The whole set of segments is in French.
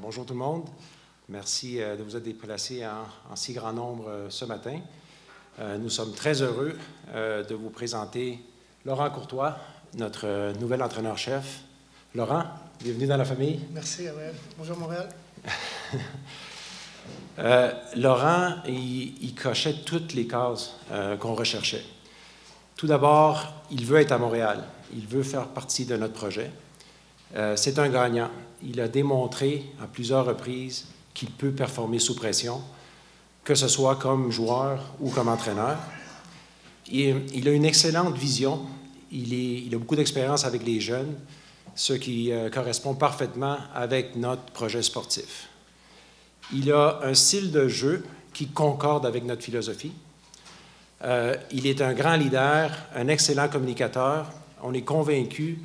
Bonjour tout le monde. Merci de vous être déplacés en si grand nombre ce matin. Nous sommes très heureux de vous présenter Laurent Courtois, notre nouvel entraîneur-chef. Laurent, bienvenue dans la famille. Merci, Gabriel. Bonjour Montréal. Laurent, il cochait toutes les cases qu'on recherchait. Tout d'abord, il veut être à Montréal. Il veut faire partie de notre projet. C'est un gagnant. Il a démontré à plusieurs reprises qu'il peut performer sous pression, que ce soit comme joueur ou comme entraîneur. Il a une excellente vision. Il a beaucoup d'expérience avec les jeunes, ce qui correspond parfaitement avec notre projet sportif. Il a un style de jeu qui concorde avec notre philosophie. Il est un grand leader, un excellent communicateur. On est convaincu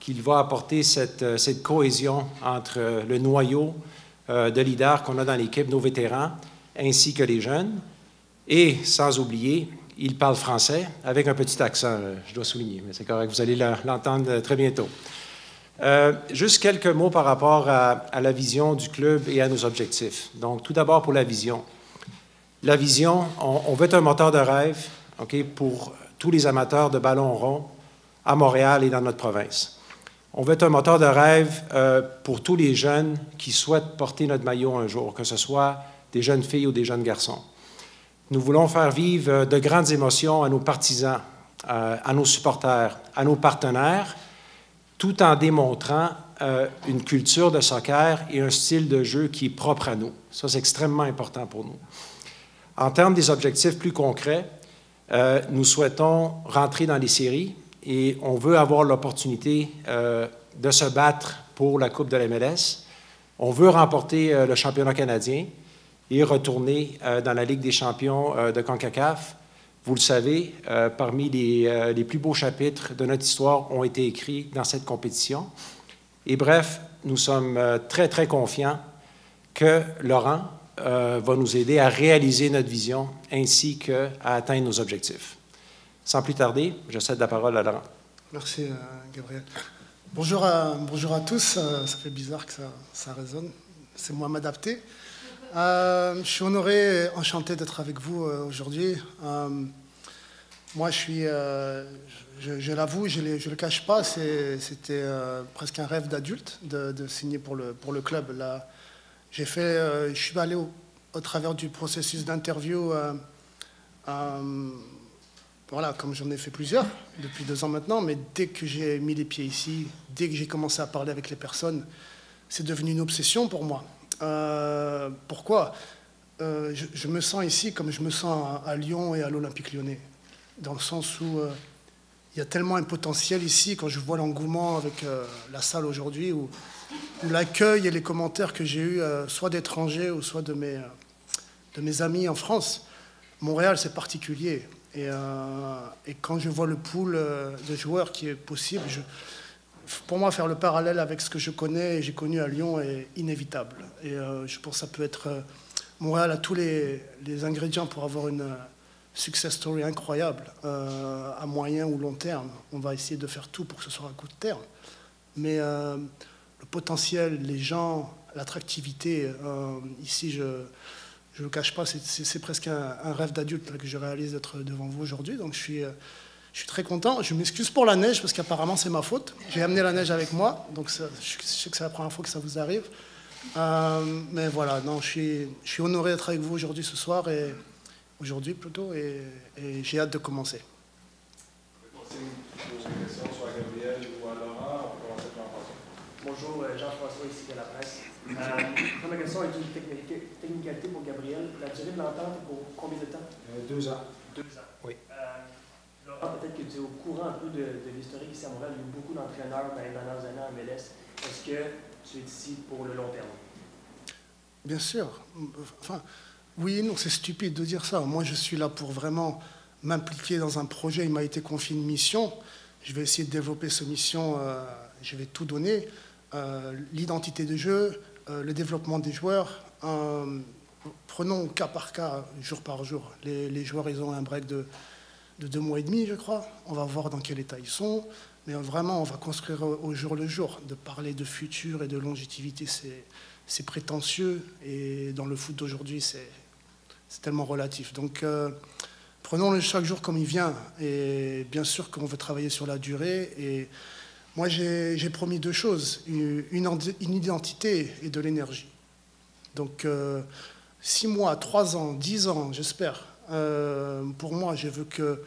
qu'il va apporter cette cohésion entre le noyau de leaders qu'on a dans l'équipe, nos vétérans, ainsi que les jeunes. Et sans oublier, il parle français avec un petit accent, je dois souligner, mais c'est correct, vous allez l'entendre très bientôt. Juste quelques mots par rapport à la vision du club et à nos objectifs. Donc, tout d'abord pour la vision. La vision, on veut être un moteur de rêve, okay, pour tous les amateurs de ballon rond à Montréal et dans notre province. On veut être un moteur de rêve pour tous les jeunes qui souhaitent porter notre maillot un jour, que ce soit des jeunes filles ou des jeunes garçons. Nous voulons faire vivre de grandes émotions à nos partisans, à nos supporters, à nos partenaires, tout en démontrant une culture de soccer et un style de jeu qui est propre à nous. Ça, c'est extrêmement important pour nous. En termes des objectifs plus concrets, nous souhaitons rentrer dans les séries et on veut avoir l'opportunité de se battre pour la Coupe de la MLS. On veut remporter le championnat canadien et retourner dans la Ligue des champions de CONCACAF. Vous le savez, parmi les plus beaux chapitres de notre histoire ont été écrits dans cette compétition. Et bref, nous sommes très, très confiants que Laurent va nous aider à réaliser notre vision ainsi qu'à atteindre nos objectifs. Sans plus tarder, je cède la parole à Laurent. Merci, Gabriel. Bonjour à tous. Ça fait bizarre que ça résonne. C'est moi m'adapter. Je suis honoré et enchanté d'être avec vous aujourd'hui. Moi, je l'avoue, je ne le cache pas, c'était presque un rêve d'adulte de signer pour le club. Là, je suis allé au travers du processus d'interview, voilà, comme j'en ai fait plusieurs depuis 2 ans maintenant, mais dès que j'ai mis les pieds ici, dès que j'ai commencé à parler avec les personnes, c'est devenu une obsession pour moi. Pourquoi? Je me sens ici comme je me sens à Lyon et à l'Olympique lyonnais, dans le sens où il y a tellement un potentiel ici, quand je vois l'engouement avec la salle aujourd'hui, où l'accueil et les commentaires que j'ai eus, soit d'étrangers ou soit de mes amis en France. Montréal, c'est particulier. Et quand je vois le pool de joueurs qui est possible, pour moi, faire le parallèle avec ce que je connais et j'ai connu à Lyon est inévitable. Et je pense que ça peut être... Montréal a tous les ingrédients pour avoir une success story incroyable à moyen ou long terme. On va essayer de faire tout pour que ce soit à court terme. Mais le potentiel, les gens, l'attractivité, ici, je ne le cache pas, c'est presque un rêve d'adulte que je réalise d'être devant vous aujourd'hui. Donc je suis très content. Je m'excuse pour la neige parce qu'apparemment, c'est ma faute. J'ai amené la neige avec moi, donc je sais que c'est la première fois que ça vous arrive. Mais voilà, non, je suis honoré d'être avec vous aujourd'hui, ce soir, et aujourd'hui plutôt, et j'ai hâte de commencer. Bonjour, Jean-François, ici de la presse. Ma question est une technicalité pour Gabriel. La durée de l'entente est pour combien de temps? 2 ans. 2 ans. Oui. Peut-être que tu es au courant un peu de l'historique ici à Montréal. Il y a eu beaucoup d'entraîneurs dans les dernières années en MLS. Est-ce que tu es ici pour le long terme? Bien sûr. Enfin, oui et non, c'est stupide de dire ça. Moi, je suis là pour vraiment m'impliquer dans un projet. Il m'a été confié une mission. Je vais essayer de développer cette mission. Je vais tout donner. L'identité de jeu, le développement des joueurs. Prenons cas par cas, jour par jour. Les joueurs, ils ont un break de 2 mois et demi, je crois. On va voir dans quel état ils sont. Mais vraiment, on va construire au jour le jour. De parler de futur et de longévité, c'est prétentieux, et dans le foot d'aujourd'hui, c'est tellement relatif. Donc prenons-le chaque jour comme il vient, et bien sûr qu'on veut travailler sur la durée. Et moi, j'ai promis deux choses, une identité et de l'énergie. Donc 6 mois, 3 ans, 10 ans, j'espère. Pour moi, je veux que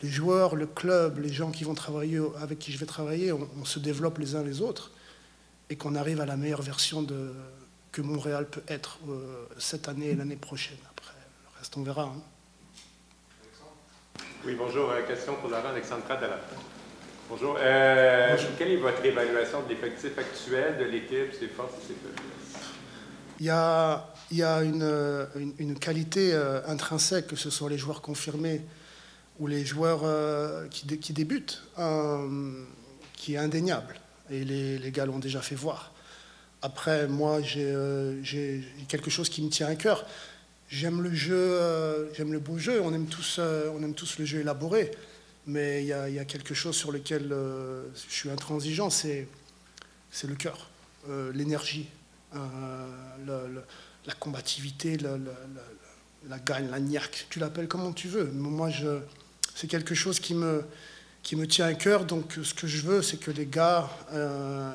les joueurs, le club, les gens qui vont travailler, avec qui je vais travailler, on se développe les uns les autres et qu'on arrive à la meilleure version que Montréal peut être cette année et l'année prochaine. Après, le reste, on verra. Hein. Oui, bonjour. Question pour Laurent, Alexandre Pradala. Bonjour. Bonjour. Quelle est votre évaluation de l'effectif actuel de l'équipe, ses forces et ses faiblesses? Il y a une qualité intrinsèque, que ce soit les joueurs confirmés ou les joueurs qui débutent, qui est indéniable. Et les gars l'ont déjà fait voir. Après, moi, j'ai quelque chose qui me tient à cœur. J'aime le jeu, j'aime le beau jeu. On aime tous le jeu élaboré. Mais il y a quelque chose sur lequel je suis intransigeant, c'est le cœur, l'énergie, la combativité, la gagne, la niaque. Tu l'appelles comment tu veux. Mais moi, c'est quelque chose qui me tient à cœur. Donc ce que je veux, c'est que les gars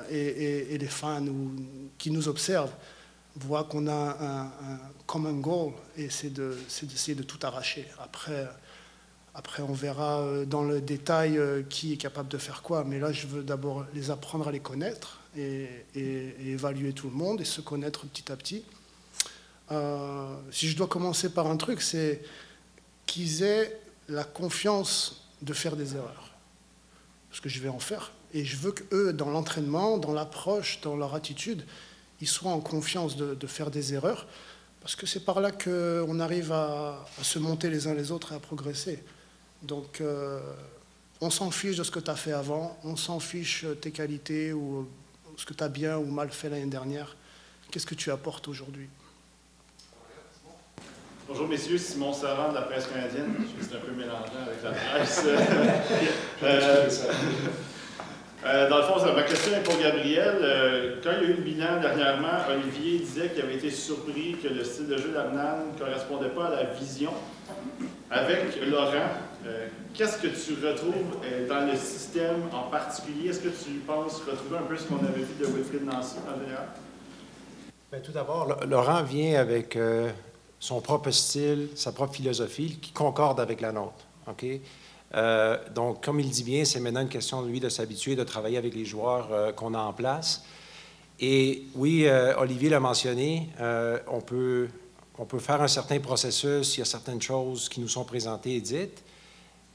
et les fans qui nous observent voient qu'on a un common goal, et c'est d'essayer de tout arracher. Après, on verra dans le détail qui est capable de faire quoi. Mais là, je veux d'abord les apprendre à les connaître et évaluer tout le monde et se connaître petit à petit. Si je dois commencer par un truc, c'est qu'ils aient la confiance de faire des erreurs, parce que je vais en faire. Et je veux qu'eux, dans l'entraînement, dans l'approche, dans leur attitude, ils soient en confiance de faire des erreurs, parce que c'est par là qu'on arrive à se monter les uns les autres et à progresser. Donc, on s'en fiche de ce que tu as fait avant, on s'en fiche tes qualités ou ce que tu as bien ou mal fait l'année dernière. Qu'est-ce que tu apportes aujourd'hui? Bonjour messieurs, Simon Saran de la presse canadienne. Je suis un peu mélangé avec la presse. Dans le fond, ma question est pour Gabriel. Quand il y a eu le bilan dernièrement, Olivier disait qu'il avait été surpris que le style de jeu d'Hernan ne correspondait pas à la vision. Avec Laurent, qu'est-ce que tu retrouves dans le système en particulier? Est-ce que tu penses retrouver un peu ce qu'on avait vu de Wilfried Nancy en général? Bien, tout d'abord, Laurent vient avec son propre style, sa propre philosophie, qui concorde avec la nôtre. Okay? Donc, comme il dit bien, c'est maintenant une question, lui, de s'habituer, de travailler avec les joueurs qu'on a en place. Et oui, Olivier l'a mentionné, on peut faire un certain processus, il y a certaines choses qui nous sont présentées et dites,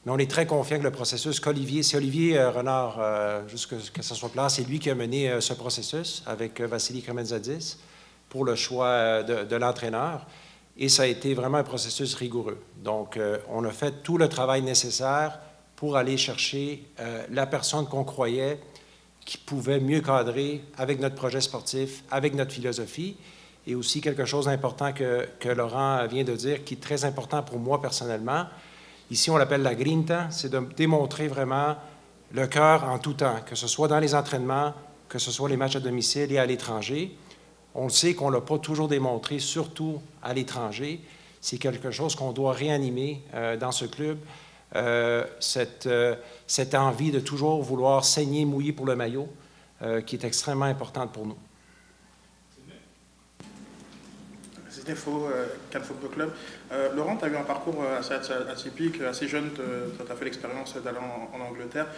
mais on est très confiant que le processus qu'Olivier, c'est Olivier Renard, jusqu'à ce soit clair, c'est lui qui a mené ce processus avec Vassili Carmenzadis pour le choix de l'entraîneur. Et ça a été vraiment un processus rigoureux. Donc, on a fait tout le travail nécessaire pour aller chercher la personne qu'on croyait qui pouvait mieux cadrer avec notre projet sportif, avec notre philosophie. Et aussi quelque chose d'important que Laurent vient de dire, qui est très important pour moi personnellement. Ici, on l'appelle la grinta, c'est de démontrer vraiment le cœur en tout temps, que ce soit dans les entraînements, que ce soit les matchs à domicile et à l'étranger. On le sait qu'on ne l'a pas toujours démontré, surtout à l'étranger. C'est quelque chose qu'on doit réanimer dans ce club, cette envie de toujours vouloir saigner, mouiller pour le maillot, qui est extrêmement importante pour nous. C'était faux, Cannes Football Club. Laurent, tu as eu un parcours assez atypique, assez jeune, tu as fait l'expérience d'aller en Angleterre.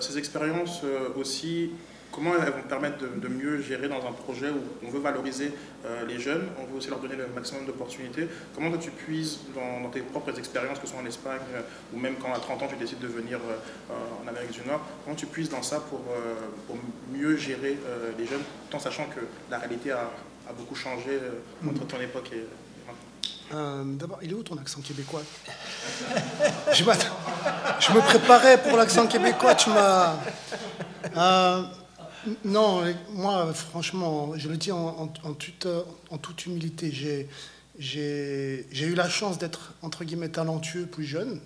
Ces expériences aussi, comment elles vont permettre de mieux gérer dans un projet où on veut valoriser les jeunes, on veut aussi leur donner le maximum d'opportunités? Comment tu puises dans tes propres expériences, que ce soit en Espagne ou même quand à 30 ans tu décides de venir en Amérique du Nord, comment tu puises dans ça pour mieux gérer les jeunes, tout en sachant que la réalité a beaucoup changé entre ton époque et maintenant? D'abord, il est où ton accent québécois? Je me préparais pour l'accent québécois, tu m'as... Non, moi, franchement, je le dis en toute humilité, j'ai eu la chance d'être, entre guillemets, talentueux, plus jeune,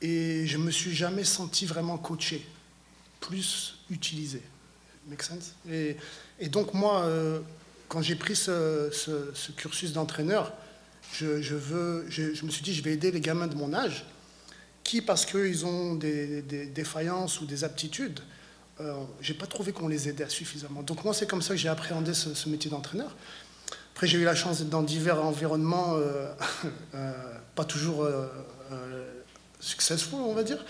et je ne me suis jamais senti vraiment coaché, plus utilisé. Make sense? Et donc, moi, quand j'ai pris ce cursus d'entraîneur, je me suis dit, je vais aider les gamins de mon âge qui, parce qu'ils ont des défaillances ou des aptitudes, je n'ai pas trouvé qu'on les aidait suffisamment. Donc moi, c'est comme ça que j'ai appréhendé ce métier d'entraîneur. Après, j'ai eu la chance d'être dans divers environnements, pas toujours successful, on va dire.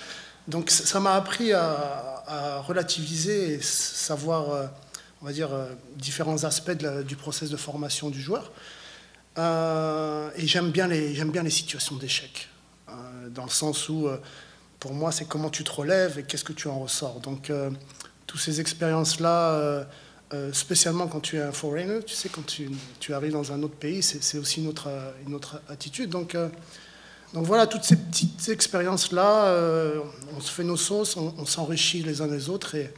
Donc ça m'a appris à relativiser et savoir, on va dire, différents aspects du process de formation du joueur. Et j'aime bien les situations d'échec, dans le sens où, pour moi, c'est comment tu te relèves et qu'est-ce que tu en ressors. Donc, toutes ces expériences-là, spécialement quand tu es un foreigner, tu sais, quand tu arrives dans un autre pays, c'est aussi une autre attitude. Donc voilà, toutes ces petites expériences-là, on se fait nos sauces, on s'enrichit les uns les autres et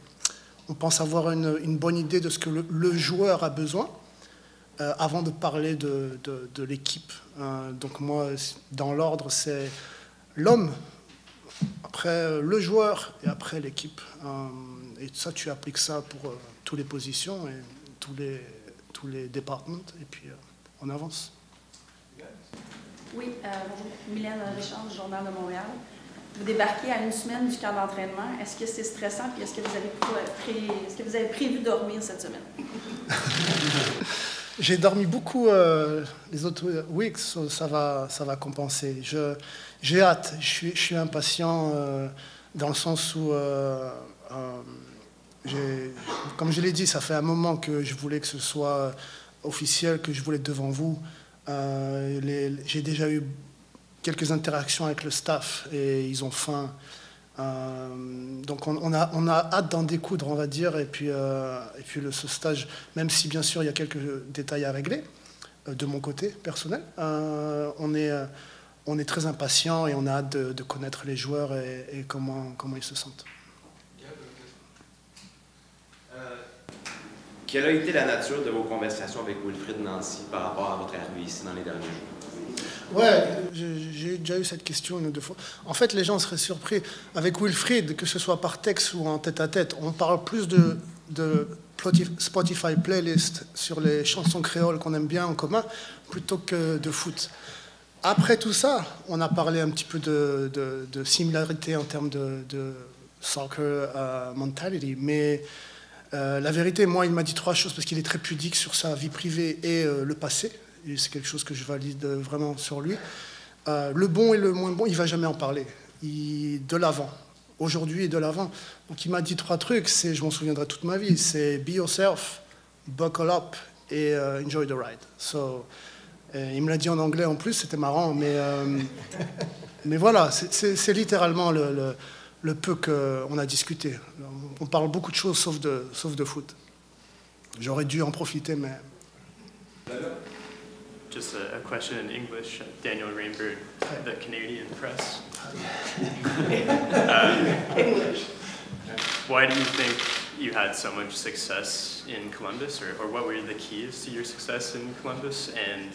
on pense avoir une bonne idée de ce que le joueur a besoin avant de parler de l'équipe. Donc moi, dans l'ordre, c'est l'homme, après le joueur et après l'équipe. Et ça, tu appliques ça pour toutes les positions et tous les départements. Et puis, on avance. Oui, bonjour. Mylène Richard, du Journal de Montréal. Vous débarquez à une semaine du camp d'entraînement. Est-ce que c'est stressant? Puis est-ce que vous avez prévu dormir cette semaine? J'ai dormi beaucoup les autres weeks. Ça va compenser. J'ai hâte. Je suis impatient dans le sens où, comme je l'ai dit, ça fait un moment que je voulais que ce soit officiel, que je voulais être devant vous. J'ai déjà eu quelques interactions avec le staff et ils ont faim. Donc on a hâte d'en découdre, on va dire. Et puis ce stage, même si bien sûr il y a quelques détails à régler, de mon côté personnel, on est très impatients et on a hâte de connaître les joueurs et comment ils se sentent. Quelle a été la nature de vos conversations avec Wilfried Nancy par rapport à votre arrivée ici dans les derniers jours? Ouais, j'ai déjà eu cette question une ou deux fois. En fait, les gens seraient surpris. Avec Wilfried, que ce soit par texte ou en tête-à-tête, on parle plus de Spotify playlist sur les chansons créoles qu'on aime bien en commun plutôt que de foot. Après tout ça, on a parlé un petit peu de similarité en termes de soccer mentality, mais... la vérité, moi, il m'a dit trois choses parce qu'il est très pudique sur sa vie privée et le passé. Et c'est quelque chose que je valide vraiment sur lui. Le bon et le moins bon, il ne va jamais en parler. De l'avant, aujourd'hui et de l'avant. Donc il m'a dit trois trucs, je m'en souviendrai toute ma vie. C'est be yourself, buckle up et enjoy the ride. So, il me l'a dit en anglais en plus, c'était marrant. Mais, mais voilà, c'est littéralement le peu qu'on a discuté. On parle beaucoup de choses sauf de foot. J'aurais dû en profiter, mais... Just a question in English. Daniel Rainbird, the Canadian press. English. Why do you think you had so much success in Columbus, or what were the keys to your success in Columbus, and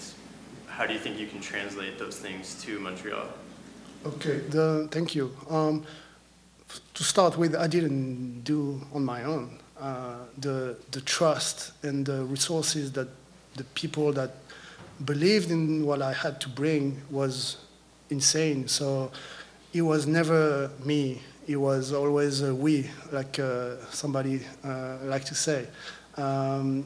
how do you think you can translate those things to Montreal? Okay, thank you. To start with, I didn't do on my own. The trust and the resources that the people that believed in what I had to bring was insane. So it was never me. It was always we, like somebody like to say. Then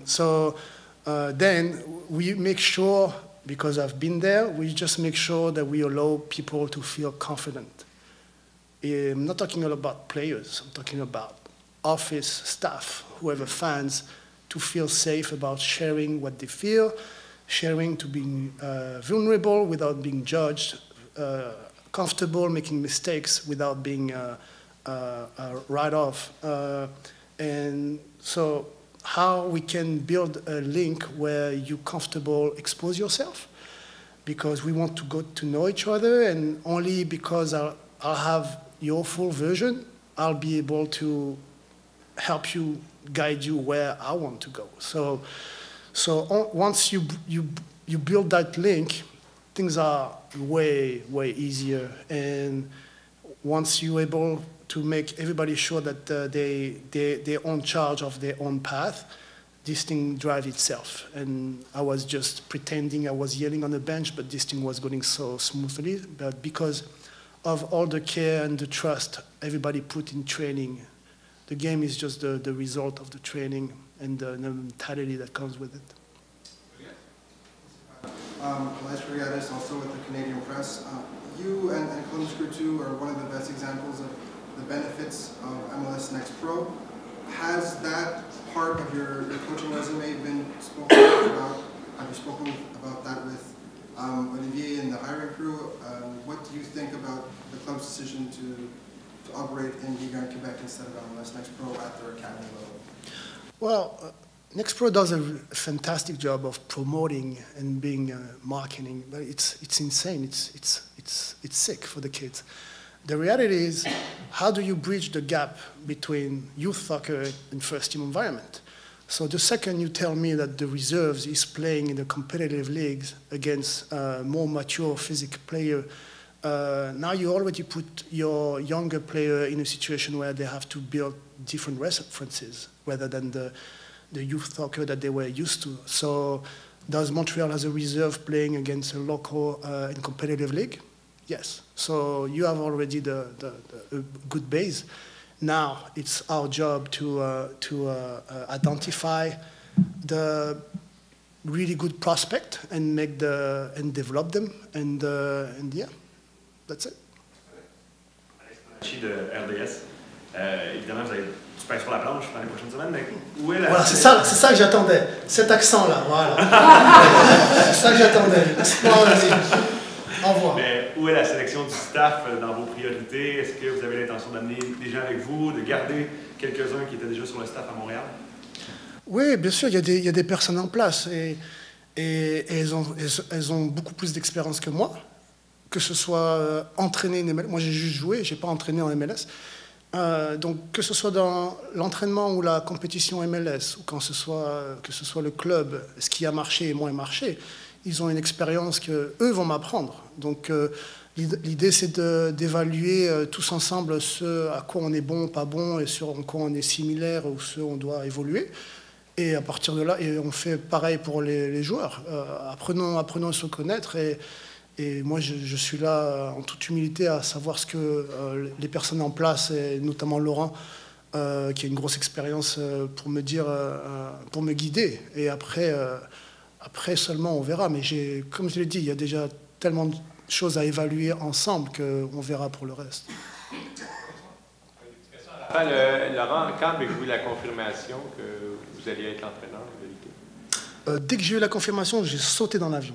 we make sure, because I've been there, we just make sure that we allow people to feel confident. I'm not talking about players, I'm talking about office, staff, whoever, fans, to feel safe about sharing what they feel, sharing to being vulnerable without being judged, comfortable making mistakes without being right off. And so how we can build a link where you comfortable expose yourself, because we want to get to know each other, and only because I'll have your full version, I'll be able to help you, guide you where I want to go. So once you build that link, things are way easier. And once you're able to make everybody sure that they're in charge of their own path, this thing drive itself. And I was just pretending I was yelling on the bench, but this thing was going so smoothly. But because of all the care and the trust everybody put in training, the game is just the result of the training and the mentality that comes with it. Last year, Regardis, also with the Canadian press, you and Columbus Crew 2 are one of the best examples of the benefits of MLS Next Pro. Has that part of your coaching resume been spoken about? Have you spoken about that with Olivier and the hiring crew? What do you think about the club's decision to operate in Ligue 1 Quebec instead of MLS Next Pro at their academy level? Well, Next Pro does a fantastic job of promoting and being marketing, but it's insane. It's sick for the kids. The reality is, how do you bridge the gap between youth soccer and first team environment? So the second you tell me that the reserves is playing in the competitive leagues against more mature physical player, now you already put your younger player in a situation where they have to build different references rather than the youth soccer that they were used to. So does Montreal as a reserve playing against a local and competitive league? Yes. So you have already the good base. Now it's our job to identify the really good prospect and make and develop them and yeah, that's it. RDS. Évidemment, vous allez du pain sur la planche dans les prochaines semaines, mais où est la... Voilà, c'est ça que j'attendais, cet accent-là, voilà. C'est ça que j'attendais. Au revoir. Mais où est la sélection du staff dans vos priorités? Est-ce que vous avez l'intention d'amener des gens avec vous, de garder quelques-uns qui étaient déjà sur le staff à Montréal? Oui, bien sûr, il y a des personnes en place et elles ont beaucoup plus d'expérience que moi, que ce soit entraîner en MLS. Moi, j'ai juste joué, je n'ai pas entraîné en MLS. Donc, que ce soit dans l'entraînement ou la compétition MLS, ou que ce soit le club, ce qui a marché et moins marché, ils ont une expérience qu'eux vont m'apprendre. Donc, l'idée, c'est d'évaluer tous ensemble ce à quoi on est bon, pas bon, et sur quoi on est similaire, ou ce on doit évoluer. Et à partir de là, et on fait pareil pour les joueurs. Apprenons à se connaître. Et moi, je suis là en toute humilité à savoir ce que les personnes en place, et notamment Laurent, qui a une grosse expérience pour me dire, pour me guider. Et après seulement, on verra. Mais comme je l'ai dit, il y a déjà tellement de choses à évaluer ensemble qu'on verra pour le reste. Laurent, quand avez-vous la confirmation que vous alliez être entraîneur? Dès que j'ai eu la confirmation, j'ai sauté dans l'avion.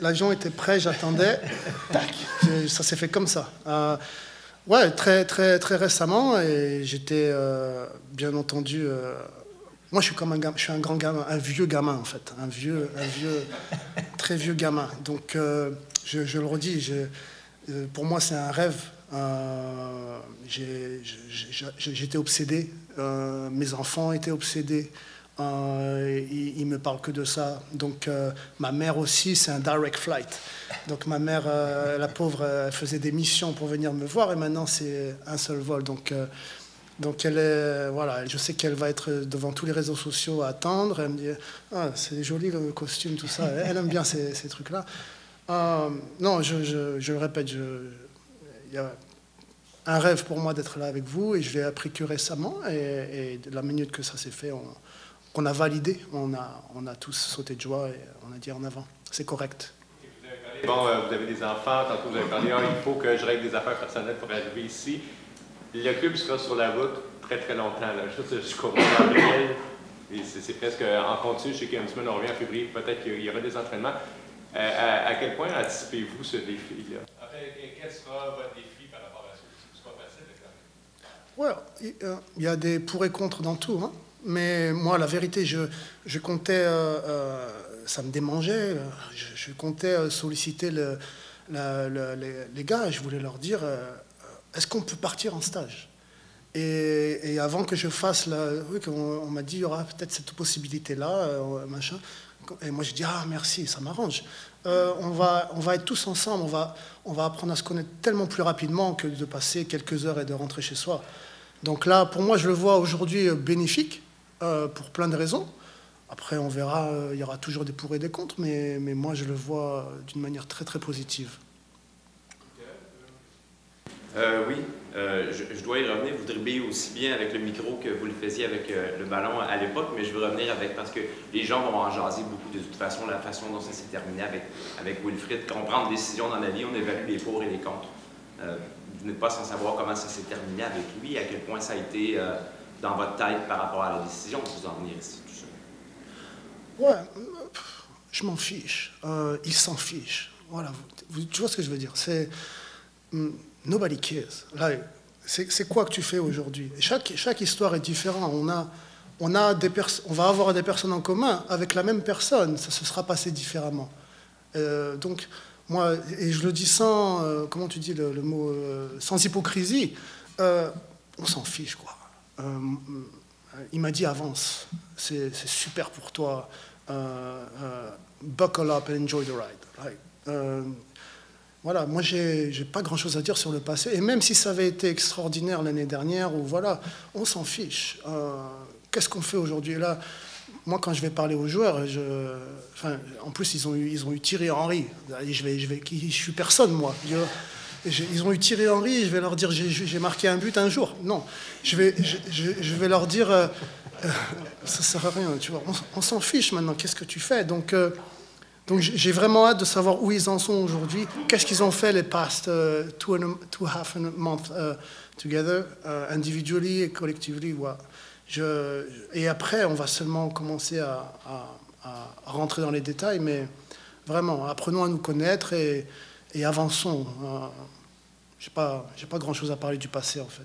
L'avion était prêt, j'attendais. Ça s'est fait comme ça. Ouais, très, très, très récemment. Et j'étais, bien entendu... moi, je suis comme un grand gamin, un vieux gamin, en fait. Très vieux gamin. Donc, je le redis, pour moi, c'est un rêve. J'étais obsédé. Mes enfants étaient obsédés. Il me parle que de ça. Donc ma mère aussi, c'est un direct flight. Donc ma mère, la pauvre, elle faisait des missions pour venir me voir et maintenant c'est un seul vol. Donc elle est, voilà, je sais qu'elle va être devant tous les réseaux sociaux à attendre. Elle me dit, ah, c'est joli le costume, tout ça. Elle aime bien ces trucs-là. Non, je le répète, il y a un rêve pour moi d'être là avec vous et je l'ai appris que récemment. Et la minute que ça s'est fait, qu'on a validé, on a tous sauté de joie et on a dit en avant. C'est correct. Bon, vous avez des enfants, tantôt vous avez parlé, il faut que je règle des affaires personnelles pour arriver ici. Le club sera sur la route très très longtemps, là, jusqu'au mois d'avril. C'est presque en continu, je sais qu'il y a une semaine, on revient en février, peut-être qu'il y aura des entraînements. À quel point anticipez-vous ce défi-là? Quel sera votre défi par rapport à ce qui sera passé avec la... Ouais, il y a des pour et contre dans tout, hein? Mais moi, la vérité, je comptais, ça me démangeait, je comptais solliciter les gars, je voulais leur dire, est-ce qu'on peut partir en stage? Et avant que je fasse, on m'a dit, il y aura peut-être cette possibilité-là, machin. Et moi, j'ai dit, ah merci, ça m'arrange. On va être tous ensemble, on va apprendre à se connaître tellement plus rapidement que de passer quelques heures et de rentrer chez soi. Donc là, pour moi, je le vois aujourd'hui bénéfique. pour plein de raisons. Après, on verra, il y aura toujours des pour et des contre, mais moi, je le vois d'une manière très, très positive. Oui, je dois y revenir. Vous dribblez aussi bien avec le micro que vous le faisiez avec le ballon à l'époque, mais je veux revenir avec, parce que les gens vont en jaser beaucoup de toute façon, la façon dont ça s'est terminé avec Wilfried. Quand on prend des décisions dans la vie, on évalue les pour et les contre. Vous n'êtes pas sans savoir comment ça s'est terminé avec lui, à quel point ça a été dans votre tête par rapport à la décision que vous en venez ici, tout ça. Ouais, je m'en fiche. Il s'en fiche. Voilà, tu vois ce que je veux dire. C'est... Nobody cares. C'est quoi que tu fais aujourd'hui? Chaque histoire est différente. On va avoir des personnes en commun avec la même personne. Ça se sera passé différemment. Donc, moi, et je le dis sans, comment tu dis le mot, sans hypocrisie, on s'en fiche, quoi. Il m'a dit, avance. C'est super pour toi. Buckle up and enjoy the ride. Like, voilà, moi, j'ai pas grand-chose à dire sur le passé. Et même si ça avait été extraordinaire l'année dernière, ou voilà, on s'en fiche. Qu'est-ce qu'on fait aujourd'hui? Là, moi, quand je vais parler aux joueurs, en plus, ils ont eu Thierry Henry. Je suis personne, moi. Ils ont eu Thierry Henry, je vais leur dire, j'ai marqué un but un jour. Non, je vais leur dire, ça sert à rien, tu vois. On s'en fiche maintenant, qu'est-ce que tu fais? Donc j'ai vraiment hâte de savoir où ils en sont aujourd'hui, qu'est-ce qu'ils ont fait les past 2.5 months together, individually et collectively. Ouais. Et après, on va seulement commencer à rentrer dans les détails, mais vraiment, apprenons à nous connaître et avançons. J'ai pas grand-chose à parler du passé, en fait.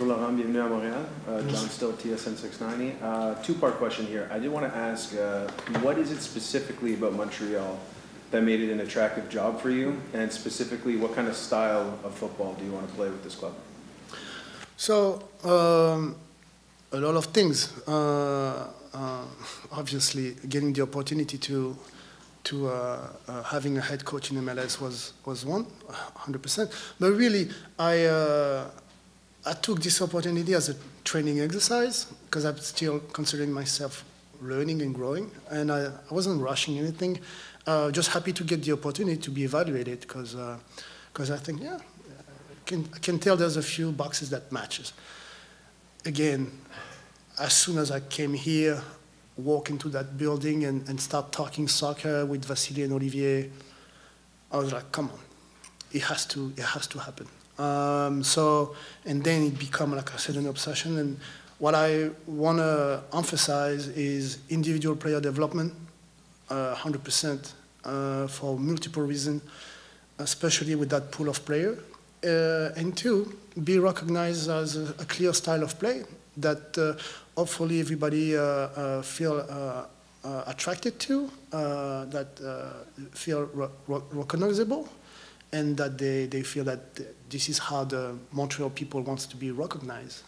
Bonjour Laurent, bienvenue à Montréal. John Still, TSN 690. Two-part question here. I did want to ask, what is it specifically about Montreal that made it an attractive job for you? And specifically, what kind of style of football do you want to play with this club? So, a lot of things. Obviously, getting the opportunity to having a head coach in MLS was one, 100%. But really, I took this opportunity as a training exercise because I'm still considering myself learning and growing, and I wasn't rushing anything. Just happy to get the opportunity to be evaluated because I think, yeah, I can tell there's a few boxes that matches. Again, as soon as I came here, walk into that building and start talking soccer with Vassili and Olivier, I was like, come on, it has to happen. And then it became, like I said, an obsession. And what I want to emphasize is individual player development, 100%, for multiple reasons, especially with that pool of player. And two, be recognized as a clear style of play that hopefully everybody feel attracted to, that feel recognizable, and that they feel that this is how the Montreal people wants to be recognized.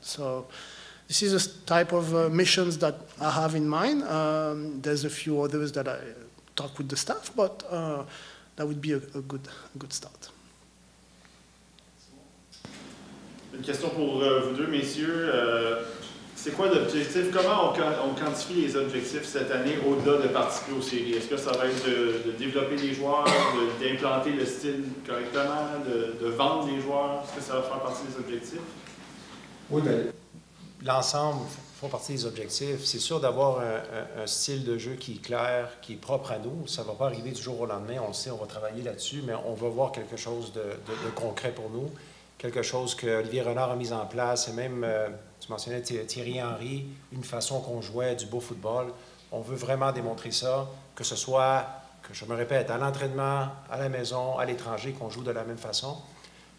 So this is a type of missions that I have in mind. There's a few others that I talk with the staff, but that would be a good start. Une question pour vous deux, messieurs. C'est quoi l'objectif? Comment on quantifie les objectifs cette année au-delà de participer aux séries? Est-ce que ça va être de développer les joueurs, d'implanter le style correctement, de vendre les joueurs? Est-ce que ça va faire partie des objectifs? Oui, bien, l'ensemble font partie des objectifs. C'est sûr d'avoir un style de jeu qui est clair, qui est propre à nous. Ça ne va pas arriver du jour au lendemain, on le sait, on va travailler là-dessus, mais on va voir quelque chose de concret pour nous. Quelque chose que Olivier Renard a mis en place, et même, tu mentionnais Thierry Henry, une façon qu'on jouait du beau football. On veut vraiment démontrer ça, que ce soit, que je me répète, à l'entraînement, à la maison, à l'étranger, qu'on joue de la même façon.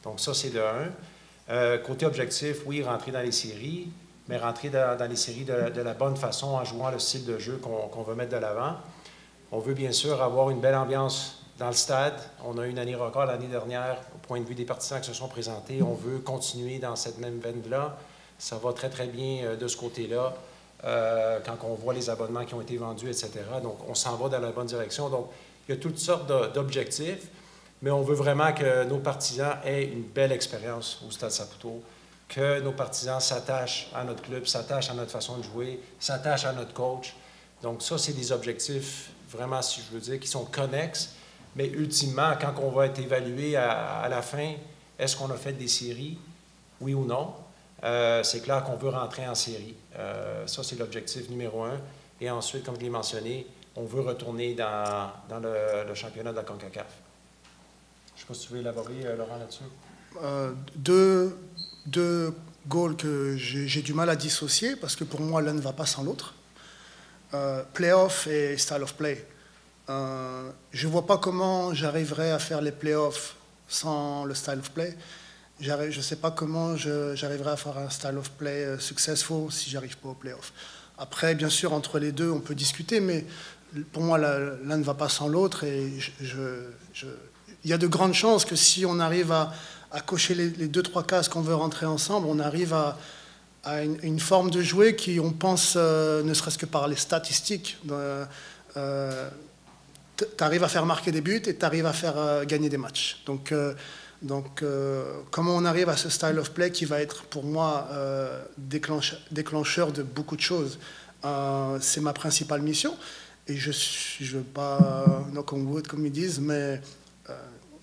Donc ça, c'est de un. Côté objectif, oui, rentrer dans les séries, mais rentrer dans les séries de la bonne façon, en jouant le style de jeu qu'on veut mettre de l'avant. On veut bien sûr avoir une belle ambiance dans le stade. On a eu une année record l'année dernière au point de vue des partisans qui se sont présentés. On veut continuer dans cette même veine-là. Ça va très, très bien de ce côté-là quand on voit les abonnements qui ont été vendus, etc. Donc, on s'en va dans la bonne direction. Donc, il y a toutes sortes d'objectifs, mais on veut vraiment que nos partisans aient une belle expérience au Stade Saputo, que nos partisans s'attachent à notre club, s'attachent à notre façon de jouer, s'attachent à notre coach. Donc ça, c'est des objectifs vraiment, si je veux dire, qui sont connexes, mais ultimement, quand on va être évalué à la fin, est-ce qu'on a fait des séries, oui ou non? C'est clair qu'on veut rentrer en série. Ça, c'est l'objectif numéro un. Et ensuite, comme je l'ai mentionné, on veut retourner dans le championnat de la CONCACAF. Je ne sais pas si tu veux élaborer, Laurent, là-dessus. Deux goals que j'ai du mal à dissocier, parce que pour moi, l'un ne va pas sans l'autre. Playoff et style of play. Je ne vois pas comment j'arriverai à faire les playoffs sans le style of play. Je ne sais pas comment j'arriverai à faire un style of play successful si je n'arrive pas au playoff. Après, bien sûr, entre les deux, on peut discuter, mais pour moi, l'un ne va pas sans l'autre. Et il y a de grandes chances que si on arrive à cocher les deux, trois cases qu'on veut rentrer ensemble, on arrive à une forme de jouer qui, on pense, ne serait-ce que par les statistiques, tu arrives à faire marquer des buts et tu arrives à faire gagner des matchs. Donc, comment on arrive à ce style of play qui va être, pour moi, déclencheur de beaucoup de choses, c'est ma principale mission. Et je ne veux pas knock on wood, comme ils disent, mais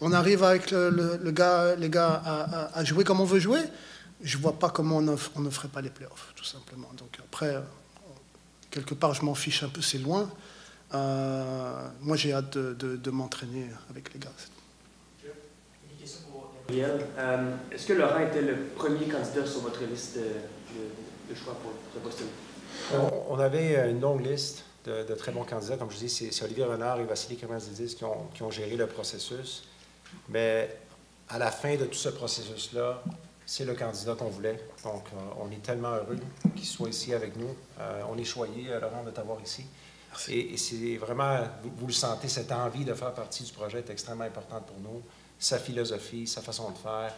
on arrive avec les gars à jouer comme on veut jouer. Je ne vois pas comment on ne ferait pas les playoffs, tout simplement. Donc après, quelque part, je m'en fiche un peu, c'est loin. Moi, j'ai hâte de m'entraîner avec les gars. Gabriel, est-ce que Laurent était le premier candidat sur votre liste de choix pour ce poste? On avait une longue liste de très bons candidats. Comme je dis, c'est Olivier Renard et Vassili Carmenzadis qui ont géré le processus. Mais à la fin de tout ce processus-là, c'est le candidat qu'on voulait. Donc, on est tellement heureux qu'il soit ici avec nous. On est choyé, Laurent, de t'avoir ici. Merci. Et c'est vraiment, vous le sentez, cette envie de faire partie du projet est extrêmement importante pour nous. Sa philosophie, sa façon de faire,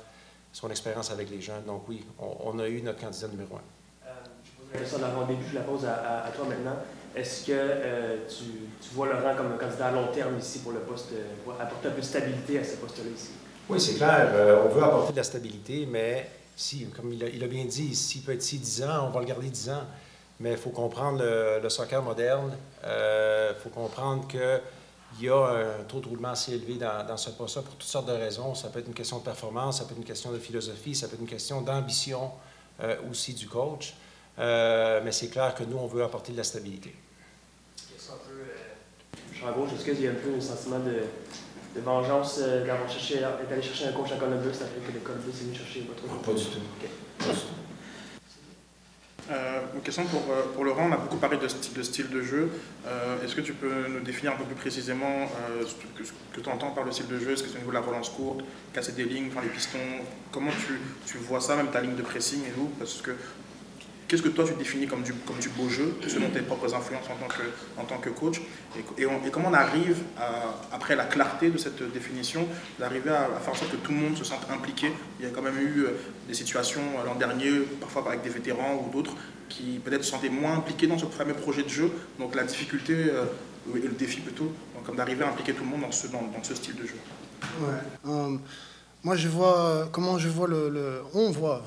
son expérience avec les jeunes. Donc oui, on a eu notre candidat numéro 1. Je pose la question au début, je la pose à toi maintenant. Est-ce que tu vois Laurent comme un candidat à long terme ici pour le poste, pour apporter un peu de stabilité à ce poste-là ici? Oui, c'est clair. On veut apporter de la stabilité, mais si, comme il a bien dit, s'il peut être ici 10 ans, on va le garder 10 ans. Mais il faut comprendre le soccer moderne. Il faut comprendre que il y a un taux de roulement assez élevé dans ce poste-là pour toutes sortes de raisons. Ça peut être une question de performance, ça peut être une question de philosophie, ça peut être une question d'ambition aussi du coach. Mais c'est clair que nous, on veut apporter de la stabilité. Est-ce qu'on peut, Chambon, est-ce qu'il y a un peu un sentiment de vengeance d'aller chercher un coach à Columbus après que le Columbus est venu chercher votre coach? Pas du tout. Okay. Pas du tout. Une question pour Laurent, on a beaucoup parlé de style de jeu. Est-ce que tu peux nous définir un peu plus précisément ce que tu entends par le style de jeu? Est-ce que c'est au niveau de la relance courte, casser des lignes, faire les pistons? Comment tu vois ça, même ta ligne de pressing et tout? Parce que qu'est-ce que toi tu définis comme du beau jeu, selon tes propres influences en tant que coach? Et comment on arrive, après la clarté de cette définition, d'arriver à faire en sorte que tout le monde se sente impliqué? Il y a quand même eu des situations l'an dernier, parfois avec des vétérans ou d'autres, qui peut-être se sentaient moins impliqués dans ce fameux projet de jeu. Donc la difficulté, et le défi plutôt, comme d'arriver à impliquer tout le monde dans ce style de jeu. Ouais. Moi je vois, comment je vois on voit,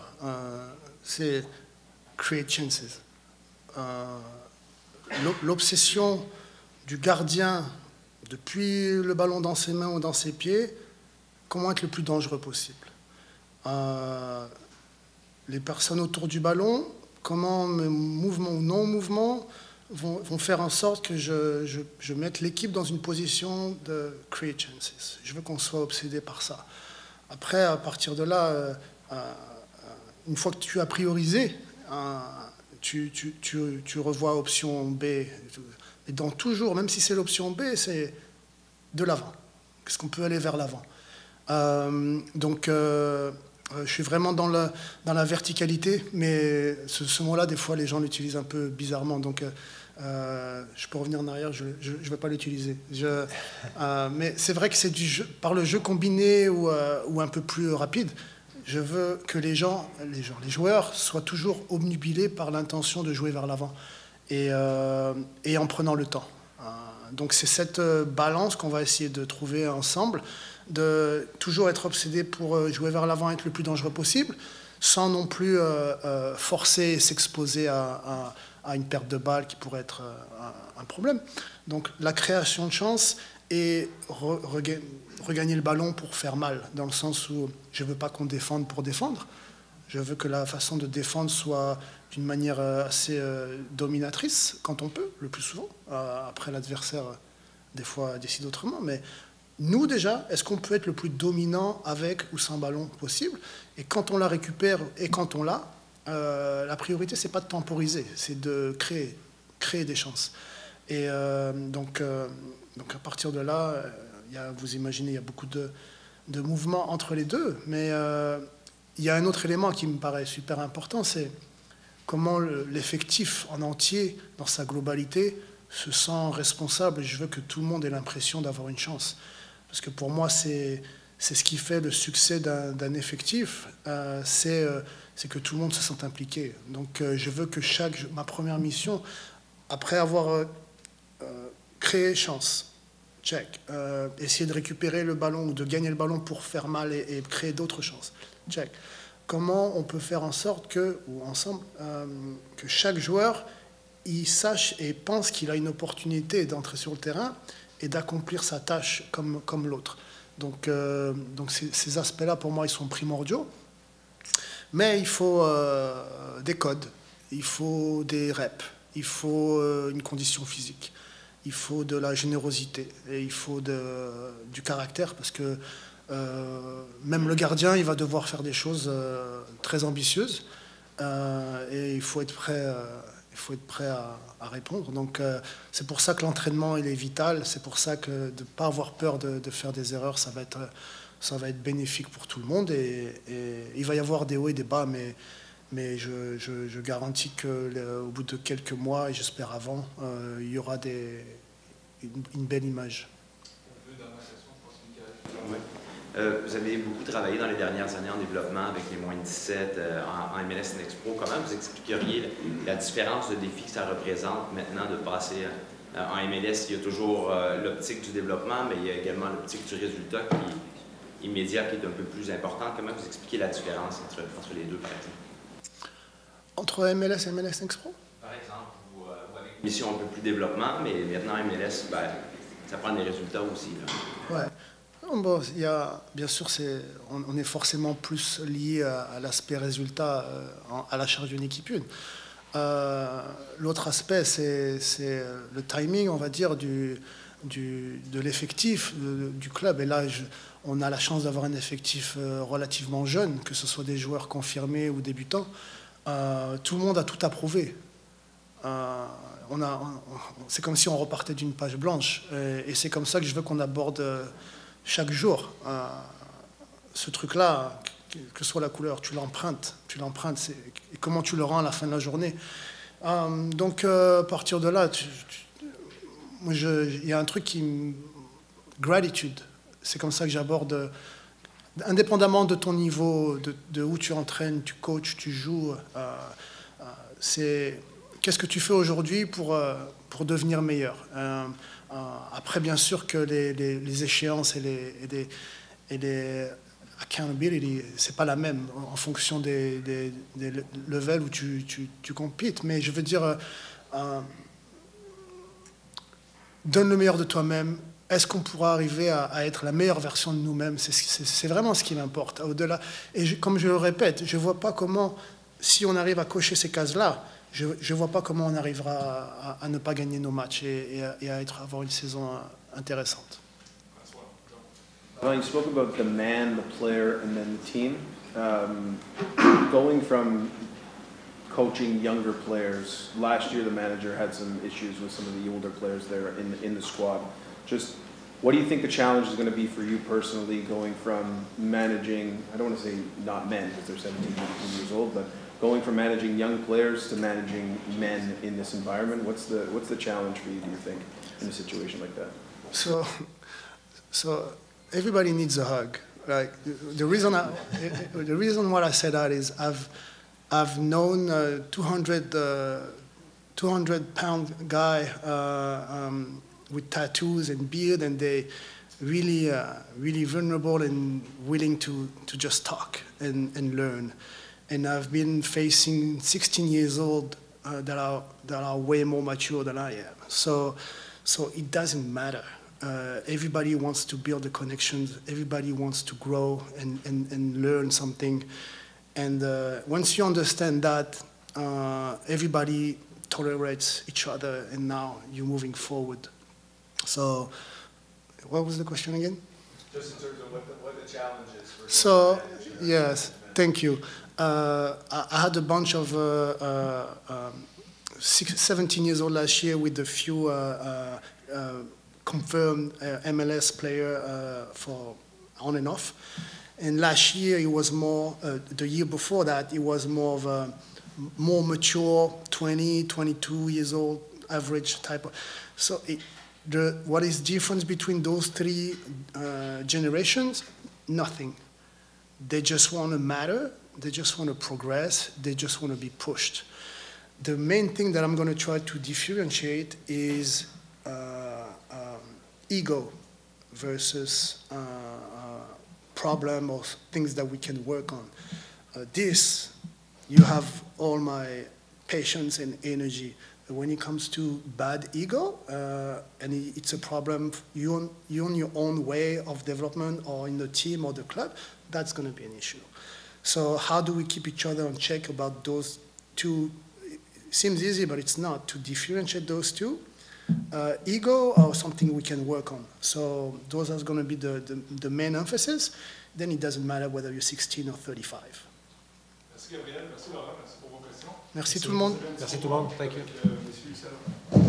c'est create chances. L'obsession du gardien depuis le ballon dans ses mains ou dans ses pieds, comment être le plus dangereux possible. Les personnes autour du ballon, comment mes mouvements ou non-mouvements vont faire en sorte que je mette l'équipe dans une position de create chances. Je veux qu'on soit obsédé par ça. Après, à partir de là, une fois que tu as priorisé, tu revois option B. Et dans toujours, même si c'est l'option B, c'est de l'avant. Est-ce qu'on peut aller vers l'avant? Donc, je suis vraiment dans la verticalité, mais ce mot-là, des fois, les gens l'utilisent un peu bizarrement. Donc, je peux revenir en arrière, je ne vais pas l'utiliser. Mais c'est vrai que c'est du jeu, par le jeu combiné ou un peu plus rapide. Je veux que les joueurs soient toujours obnubilés par l'intention de jouer vers l'avant et en prenant le temps. Donc c'est cette balance qu'on va essayer de trouver ensemble, de toujours être obsédé pour jouer vers l'avant, être le plus dangereux possible, sans non plus forcer et s'exposer à une perte de balle qui pourrait être un problème. Donc la création de chance et regagner le ballon pour faire mal, dans le sens où je ne veux pas qu'on défende pour défendre, je veux que la façon de défendre soit d'une manière assez dominatrice, quand on peut, le plus souvent. Après, l'adversaire, des fois, décide autrement, mais nous, déjà, est-ce qu'on peut être le plus dominant avec ou sans ballon possible? Et quand on la récupère et quand on l'a, la priorité, c'est pas de temporiser, c'est de créer des chances. Et donc à partir de là, vous imaginez, il y a beaucoup de mouvements entre les deux. Mais il y a un autre élément qui me paraît super important, c'est comment l'effectif en entier, dans sa globalité, se sent responsable. Et je veux que tout le monde ait l'impression d'avoir une chance. Parce que pour moi, c'est ce qui fait le succès d'un effectif, c'est que tout le monde se sente impliqué. Donc je veux que ma première mission, après avoir créé chance, check, essayer de récupérer le ballon ou de gagner le ballon pour faire mal et créer d'autres chances, check. Comment on peut faire en sorte que, ou ensemble, que chaque joueur il sache et pense qu'il a une opportunité d'entrer sur le terrain et d'accomplir sa tâche comme l'autre. Donc ces aspects-là, pour moi, ils sont primordiaux. Mais il faut des codes, il faut des reps, il faut une condition physique, il faut de la générosité et il faut du caractère, parce que même le gardien, il va devoir faire des choses très ambitieuses et il faut être prêt. Il faut être prêt à répondre. Donc c'est pour ça que l'entraînement, il est vital. C'est pour ça que de ne pas avoir peur de faire des erreurs, ça va être bénéfique pour tout le monde. Et il va y avoir des hauts et des bas, mais je garantis qu'au bout de quelques mois, et j'espère avant, il y aura une belle image. Oui. Vous avez beaucoup travaillé dans les dernières années en développement avec les moins de 17 en MLS Next Pro. Comment vous expliqueriez la différence de défi que ça représente maintenant de passer en MLS? Il y a toujours l'optique du développement, mais il y a également l'optique du résultat qui est immédiat, qui est un peu plus importante. Comment vous expliquez la différence entre les deux, par exemple? Entre MLS et MLS Next Pro? Par exemple, ou avec une mission un peu plus développement, mais maintenant MLS, ben, ça prend des résultats aussi, là. Ouais. Bon, bien sûr, on est forcément plus lié à l'aspect résultat, à la charge d'une équipe une. L'autre aspect, c'est le timing, on va dire, de l'effectif du club. Et là, on a la chance d'avoir un effectif relativement jeune, que ce soit des joueurs confirmés ou débutants. Tout le monde a tout approuvé. C'est comme si on repartait d'une page blanche. Et c'est comme ça que je veux qu'on aborde... chaque jour, ce truc-là, que soit la couleur, tu l'empruntes, et comment tu le rends à la fin de la journée. Donc, à partir de là, il y a un truc gratitude, c'est comme ça que j'aborde, indépendamment de ton niveau, de où tu entraînes, tu coaches, tu joues, c'est qu'est-ce que tu fais aujourd'hui pour devenir meilleur. Après, bien sûr que les échéances et les accountability, c'est pas la même en fonction des levels où tu compites. Mais je veux dire, donne le meilleur de toi-même. Est-ce qu'on pourra arriver à être la meilleure version de nous-mêmes? C'est vraiment ce qui m'importe. Au-delà, et comme je le répète, je vois pas comment, si on arrive à cocher ces cases-là, je ne vois pas comment on arrivera à ne pas gagner nos matchs et à avoir une saison intéressante. Well, you spoke about the man, the player, and then the team. Going from coaching younger players, last year the manager had some issues with some of the older players there in the squad. Just what do you think the challenge is going to be for you personally going from managing, I don't want to say not men because they're 17, 18 years old, but going from managing young players to managing men in this environment, what's the challenge for you, do you think, in a situation like that? So everybody needs a hug. Like the reason why I say that is I've known a 200-pound guy with tattoos and beard, and they really really vulnerable and willing to just talk and learn. and I've been facing 16 years old that are way more mature than I am. So it doesn't matter. Everybody wants to build the connections. Everybody wants to grow and learn something. And once you understand that, everybody tolerates each other, and now you're moving forward. So, what was the question again? Just in terms of what the challenges were. So, yes, thank you. I had a bunch of 17 years old last year with a few confirmed MLS player for on and off. And last year it was more, the year before that, it was more of a more mature, 20, 22 years old, average type of. So what is difference between those three generations? Nothing. They just want to matter. They just want to progress. They just want to be pushed. The main thing that I'm going to try to differentiate is ego versus problem or things that we can work on. This, you have all my patience and energy. When it comes to bad ego, and it's a problem, you on your own way of development or in the team or the club, that's going to be an issue. So how do we keep each other in check about those two? It seems easy, but it's not, to differentiate those two. Ego or something we can work on. So those are going to be the main emphasis. Then it doesn't matter whether you're 16 or 35. Merci Gabriel, merci Laurent, merci pour vos questions. Merci tout le monde. Merci tout le monde. Thank you.